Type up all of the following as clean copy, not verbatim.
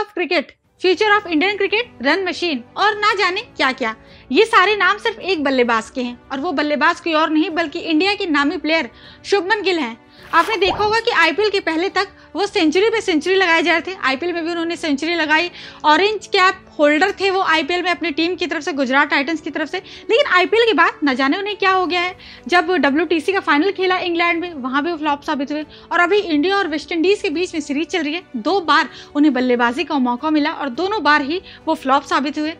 Of cricket, future of Indian cricket, run machine और ना जाने क्या क्या। ये सारे नाम सिर्फ एक बल्लेबाज के हैं और वो बल्लेबाज कोई और नहीं बल्कि इंडिया के नामी प्लेयर शुभमन गिल हैं। आपने देखा होगा कि आईपीएल के पहले तक वो सेंचुरी पे सेंचुरी लगाए जा रहे थे। आईपीएल में भी उन्होंने सेंचुरी लगाई, ऑरेंज कैप होल्डर थे वो आईपीएल में अपनी टीम की तरफ से, गुजरात टाइटंस की तरफ से। लेकिन आईपीएल के बाद न जाने उन्हें क्या हो गया है। जब डब्ल्यूटीसी का फाइनल खेला इंग्लैंड में, वहाँ भी वो फ्लॉप साबित हुए और अभी इंडिया और वेस्ट इंडीज़ के बीच में सीरीज चल रही है। 2 बार उन्हें बल्लेबाजी का मौका मिला और दोनों बार ही वो फ्लॉप साबित हुए।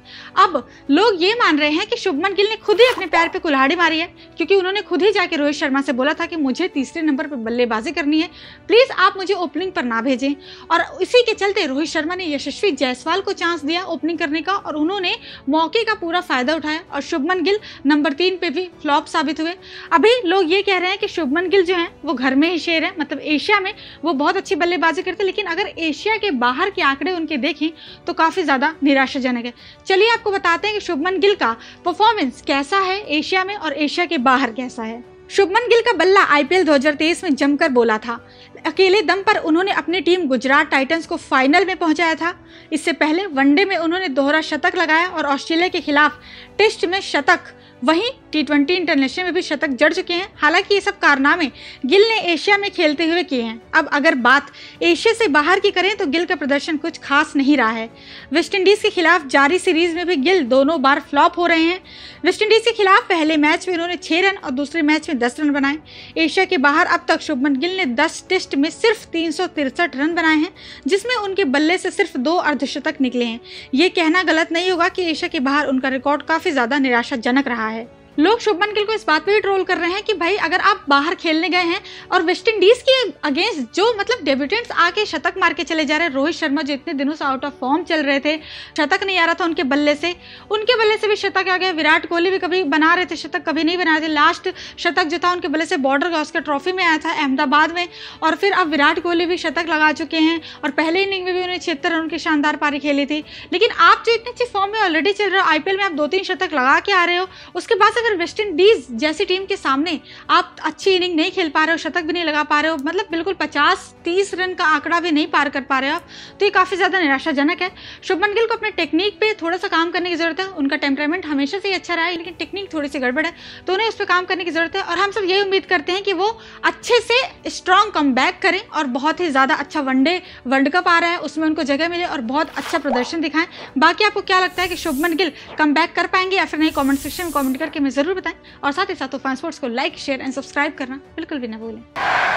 अब लोग ये मान रहे हैं कि शुभमन गिल ने खुद ही अपने पैर पर कुल्हाड़ी मारी है, क्योंकि उन्होंने खुद ही जाके रोहित शर्मा से बोला था कि मुझे 3 नंबर पर बल्लेबाजी करनी है, प्लीज़ आप मुझे ओपनिंग पर ना भेजें। और इसी के चलते रोहित शर्मा ने यशस्वी जयसवाल को चांस दिया ओपनिंग करने का और उन्होंने मौके का पूरा फायदा उठाया और शुभमन गिल नंबर 3 पे भी फ्लॉप साबित हुए। अभी लोग ये कह रहे हैं कि शुभमन गिल जो हैं वो घर में ही शेर हैं, मतलब एशिया में वो बहुत अच्छी बल्लेबाजी करते हैं, लेकिन अगर एशिया के बाहर के आंकड़े उनके देखें तो काफ़ी ज़्यादा निराशाजनक है। चलिए आपको बताते हैं कि शुभमन गिल का परफॉर्मेंस कैसा है एशिया में और एशिया के बाहर कैसा है। शुभमन गिल का बल्ला आईपीएल 2023 में जमकर बोला था। अकेले दम पर उन्होंने अपनी टीम गुजरात टाइटंस को फाइनल में पहुंचाया था। इससे पहले वनडे में उन्होंने दोहरा शतक लगाया और ऑस्ट्रेलिया के खिलाफ टेस्ट में शतक, वहीं T20 इंटरनेशनल में भी शतक जड़ चुके हैं। हालांकि ये सब कारनामे गिल ने एशिया में खेलते हुए किए हैं। अब अगर बात एशिया से बाहर की करें तो गिल का प्रदर्शन कुछ खास नहीं रहा है। वेस्टइंडीज़ के खिलाफ जारी सीरीज में भी गिल दोनों बार फ्लॉप हो रहे हैं। वेस्टइंडीज़ के खिलाफ पहले मैच में उन्होंने 6 रन और दूसरे मैच में 10 रन बनाए। एशिया के बाहर अब तक शुभमन गिल ने 10 टेस्ट में सिर्फ 363 रन बनाए हैं, जिसमें उनके बल्ले से सिर्फ 2 अर्धशतक निकले हैं। ये कहना गलत नहीं होगा कि एशिया के बाहर उनका रिकॉर्ड काफ़ी ज़्यादा निराशाजनक रहा है। लोग शुभमन गिल को इस बात पे भी ट्रोल कर रहे हैं कि भाई अगर आप बाहर खेलने गए हैं और वेस्टइंडीज़ के अगेंस्ट जो मतलब डेब्यूटेंट्स आके शतक मार के चले जा रहे हैं, रोहित शर्मा जो इतने दिनों से आउट ऑफ फॉर्म चल रहे थे, शतक नहीं आ रहा था उनके बल्ले से भी शतक आ गया। विराट कोहली भी कभी बना रहे थे शतक, कभी नहीं बना रहे थे। लास्ट शतक जो था उनके बल्ले से बॉर्डर-गावस्कर ट्रॉफी में आया था अहमदाबाद में, और फिर अब विराट कोहली भी शतक लगा चुके हैं और पहले इनिंग में भी उन्हें 76 रन की शानदार पारी खेली थी। लेकिन आप जो इतने अच्छे फॉर्म में ऑलरेडी चल रहे हो, आईपीएल में आप 2-3 शतक लगा के आ रहे हो, उसके बाद अगर वेस्ट इंडीज जैसी टीम के सामने आप अच्छी इनिंग नहीं खेल पा रहे हो, शतक भी नहीं लगा पा रहे हो, मतलब बिल्कुल 50-30 रन का आंकड़ा भी नहीं पार कर पा रहे हो आप, तो ये काफ़ी ज़्यादा निराशाजनक है। शुभमन गिल को अपने टेक्निक पे थोड़ा सा काम करने की ज़रूरत है। उनका टेम्परामेंट हमेशा से ही अच्छा रहा है, लेकिन टेक्निक थोड़ी सी गड़बड़ है, तो उन्हें उस पर काम करने की ज़रूरत है। और हम सब यही उम्मीद करते हैं कि वो अच्छे से स्ट्रॉन्ग कमबैक करें और बहुत ही ज़्यादा अच्छा वनडे वर्ल्ड कप आ रहा है उसमें उनको जगह मिले और बहुत अच्छा प्रदर्शन दिखाएं। बाकी आपको क्या लगता है कि शुभमन गिल कमबैक कर पाएंगे या फिर नहीं, कॉमेंट सेक्शन में कॉमेंट करके ज़रूर बताएं और साथ ही साथ तूफान स्पोर्ट्स को लाइक, शेयर एंड सब्सक्राइब करना बिल्कुल भी ना भूलें।